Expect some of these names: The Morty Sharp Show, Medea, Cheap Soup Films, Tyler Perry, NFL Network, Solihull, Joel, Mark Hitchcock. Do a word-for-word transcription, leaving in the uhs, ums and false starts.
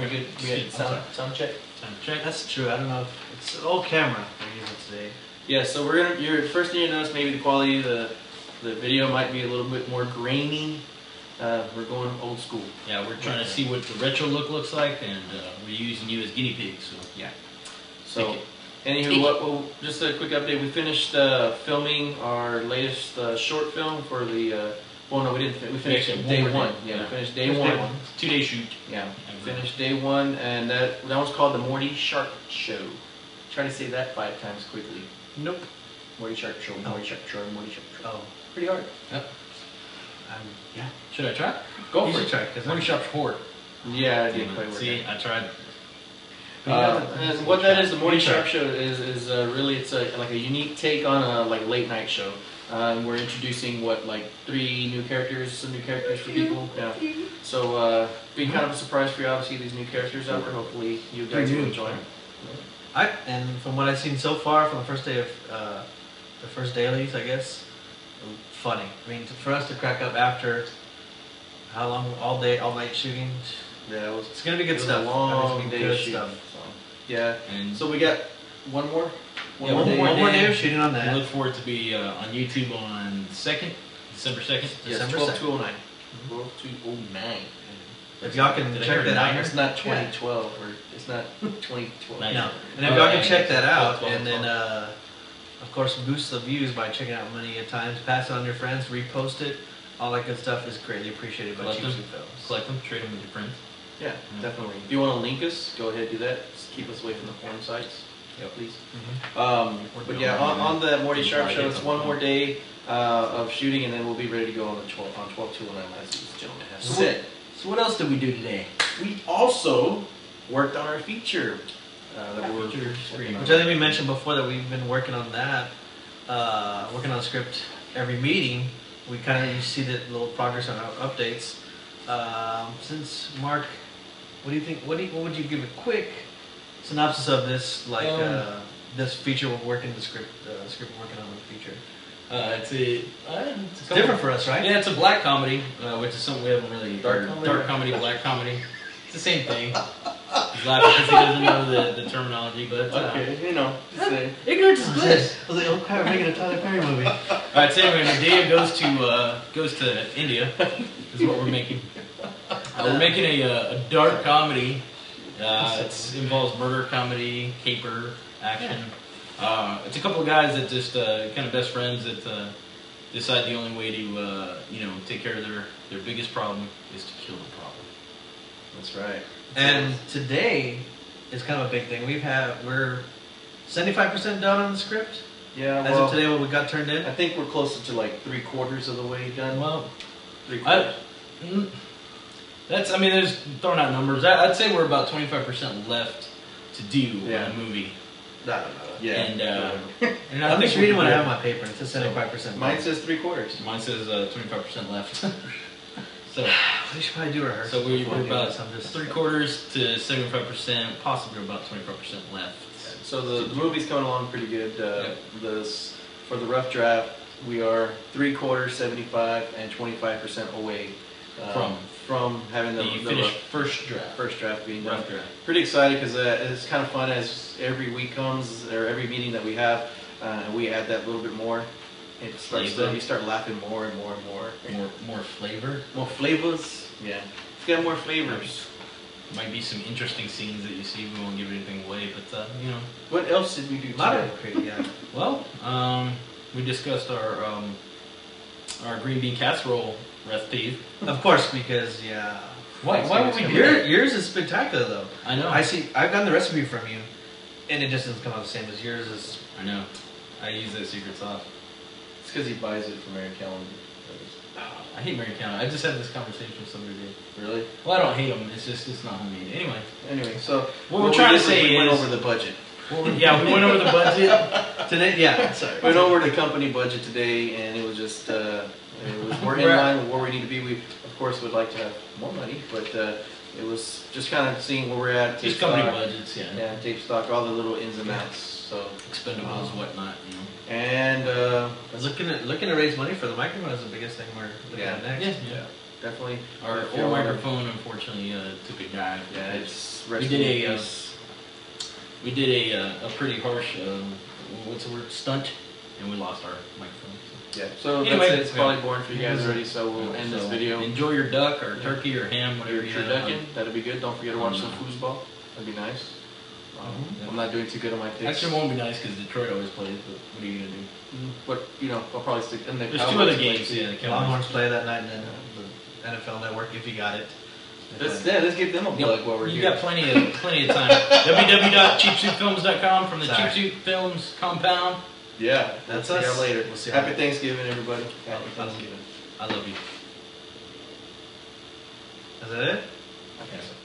we good? We had sound, sound check? Sound check, that's true. I don't know if it's an old camera we're using today. Yeah, so we're gonna, you're, first thing you notice, maybe the quality of the, the video might be a little bit more grainy. Uh, we're going old school. Yeah, we're trying right. to see what the retro look looks like, and uh, we're using you as guinea pigs. So. Yeah. So, anywho, what, well, just a quick update. We finished uh, filming our latest uh, short film for the, uh, well no, we didn't finish, we finished yeah, day one. one. Yeah, yeah, we finished day one. one. Two day shoot. Yeah, we finished day one, and that, that one's called The Morty Sharp Show. Try to say that five times quickly. Nope. Morty Sharp Show, Morty Sharp Show, Morty Sharp Show. Oh. Pretty hard. Yep. Um, yeah. Should I try? Go you for it. Try, Morty Sharp's horror. Yeah, I did play with it. See, I tried. Uh, uh, what that is, the Morty Sharp Show is is uh, really it's a, like a unique take on a like late night show. Um, we're introducing what like three new characters, some new characters for people. Yeah. So uh, be kind of a surprise for you. Obviously, these new characters out there. Hopefully, you guys will enjoy them. I and from what I've seen so far, from the first day of uh, the first dailies, I guess. Funny. I mean, for us to crack up after how long, all day, all night shooting. Yeah, it was, it's gonna be good it stuff. Was a long day shoot. Stuff. So. Yeah. And so we got one more. One yeah, more, one day, one more day of shooting on that. We look forward to be uh, on YouTube on second, December second. December yes, twelve two oh nine. Twelve two oh nine. If y'all can Did check that out, it's not twenty twelve yeah. or it's not twenty twelve. No. And if y'all can check that out, twelve, twelve, and then. Uh, Of course, boost the views by checking out Money at Times. Pass it on to your friends, repost it. All that good stuff is greatly appreciated by Cheap Soup Films. Select them, trade them with your friends. Yeah, mm-hmm. definitely. If you want to link us, go ahead and do that. Just keep us away from the porn sites, yeah, please. Mm-hmm. um, but yeah, on, on the Morty Sharp Show, it's one more day uh, of shooting, and then we'll be ready to go on the twelve on twelve two one nine. Ladies and gentlemen, that's so it. So what else did we do today? We also worked on our feature. Uh, that we're screen. Which I think we mentioned before that we've been working on that, uh, working on the script every meeting. We kind of see the little progress on our updates. Um, since Mark, what do you think? What do you, what would you give a quick synopsis of this? Like um, uh, this feature we're working the script, uh, script we're working on the feature. Uh, it's a uh, it's, it's a different for us, right? Yeah, it's a black comedy, uh, which is something we haven't really dark comedy, dark comedy black comedy. It's the same thing. He's laughing because he doesn't know the, the terminology, but uh, okay, you know. Ignorance is bliss. I was like, oh crap, we're making a Tyler Perry movie. All right, so anyway, Medea goes to uh, goes to India. Is what we're making. Uh, we're making a, a, a dark comedy. Uh, it involves murder, comedy, caper, action. Uh, it's a couple of guys that just uh, kind of best friends that uh, decide the only way to uh, you know take care of their their biggest problem is to kill the problem. That's right. And today is kind of a big thing. We've had we're seventy-five percent done on the script. Yeah, well, as of today, what we got turned in. I think we're closer to like three quarters of the way done. Well, three quarters. I, that's I mean, there's throwing out numbers. I, I'd say we're about twenty-five percent left to do yeah. in a movie. I don't know. Yeah. And, uh, yeah. and I I'm just reading what I have on my paper. It says seventy-five percent. So mine says three quarters. Mine says uh, twenty-five percent left. So we should probably do rehearsal. So we were about three quarters to seventy-five percent, possibly about twenty-five percent left. Yeah. So the, the movie's coming along pretty good. Uh, yeah. This for the rough draft, we are three quarters, seventy-five, and twenty-five percent away um, from from having the, the, the rough, first draft. First draft being done. Draft. Pretty excited because uh, it's kind of fun as every week comes or every meeting that we have, uh, we add that little bit more. It starts to, you start laughing more and more and more. More more flavor? More flavors? Yeah. It's got more flavors. Might be some interesting scenes that you see. We won't give anything away, but uh, you know. What else did we do today? Yeah. Well, um, we discussed our um, our green bean casserole recipe. Of course, because yeah. Why why would we do that? Yours is spectacular though. I know. I see I've gotten the recipe from you and it just doesn't come out the same as yours is. I know. I use the secret sauce. It's because he buys it from Mary Callan. Oh, I hate Mary Callan. I just had this conversation with somebody. Really? Well, I don't hate them. It's just it's not homemade. Anyway. Anyway, so what, what we're trying we to say is we went over the budget. Well, yeah, we went over the budget today. Yeah, sorry. We went over the company budget today, and it was just uh, it was we're in line with where we need to be. We of course would like to have more money, but uh, it was just kind of seeing where we're at. Just company stock, budgets, yeah. Yeah, tape stock, all the little ins and outs, so expendables, um, whatnot, you know. And uh, looking at looking to raise money for the microphone is the biggest thing we're looking yeah. at next. Yeah. yeah. definitely. Our old microphone, unfortunately, uh, took a dive. Yeah, it's we did a uh, we did a, a pretty harsh uh, what's the word stunt, and we lost our microphone. So. Yeah. So anyway, that's it. It's probably boring for you guys already. So we'll end so this video. Enjoy your duck or turkey or ham, whatever you're ducking. That'll be good. Don't forget to watch some foosball. That'd be nice. Um, yeah. I'm not doing too good on my picks. Actually, it won't be nice because Detroit always plays, but what are you going to do? Mm-hmm. But, you know, I'll probably stick in the There's Cowboys two other games, play. Yeah. The Longhorns play that night, and then uh, the N F L Network, if you got it. Let's, yeah, let's give them a plug while we're you here. You got plenty of, plenty of time. w w w dot cheap soup films dot com from the Sorry. Cheap Soup Films compound. Yeah, that's we'll us. See you later. We'll see Happy Thanksgiving, everybody. Happy Thanksgiving. I love you. Is that it? Okay.